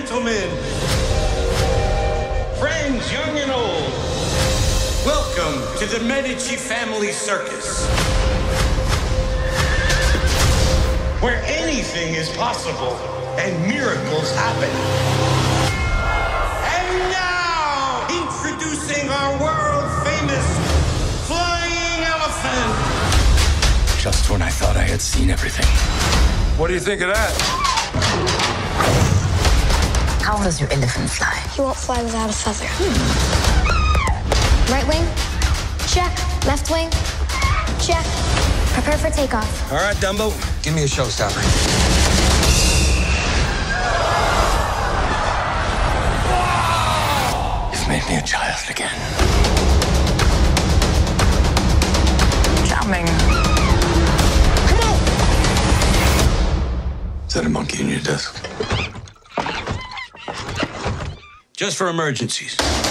gentlemen, friends young and old, welcome to the Medici Family Circus, where anything is possible and miracles happen. And now, introducing our world-famous flying elephant. Just when I thought I had seen everything. What do you think of that? How does your elephant fly? He won't fly without a feather. Right wing, check. Left wing, check. Prepare for takeoff. All right, Dumbo, give me a showstopper. You've made me a child again. Charming. Is that a monkey in your desk? Just for emergencies.